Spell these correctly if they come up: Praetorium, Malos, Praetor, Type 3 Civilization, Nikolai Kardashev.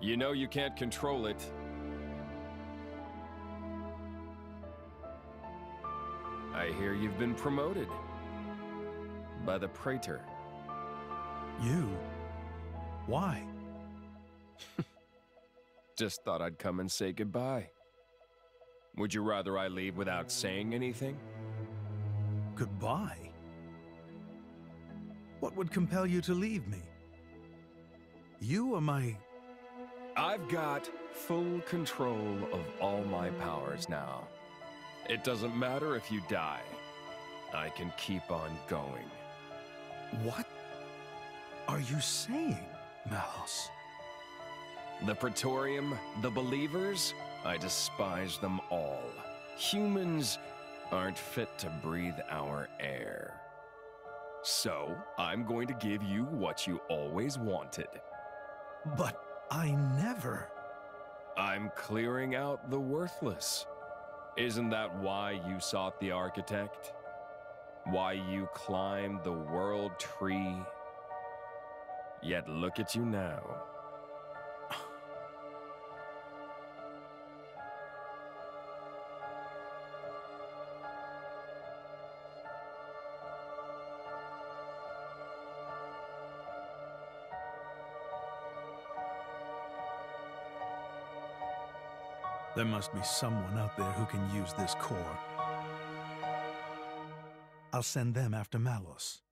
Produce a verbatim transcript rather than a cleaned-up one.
You know you can't control it. I hear you've been promoted. By the Praetor. You? Why? Just thought I'd come and say goodbye. Would you rather I leave without saying anything? Goodbye? What would compel you to leave me? You or my... I've got full control of all my powers now. It doesn't matter if you die. I can keep on going. What are you saying, Malos? The Praetorium, the Believers, I despise them all. Humans aren't fit to breathe our air. So, I'm going to give you what you always wanted. But I never... I'm clearing out the worthless. Isn't that why you sought the Architect? Why you climbed the World Tree? Yet look at you now. There must be someone out there who can use this core. I'll send them after Malos.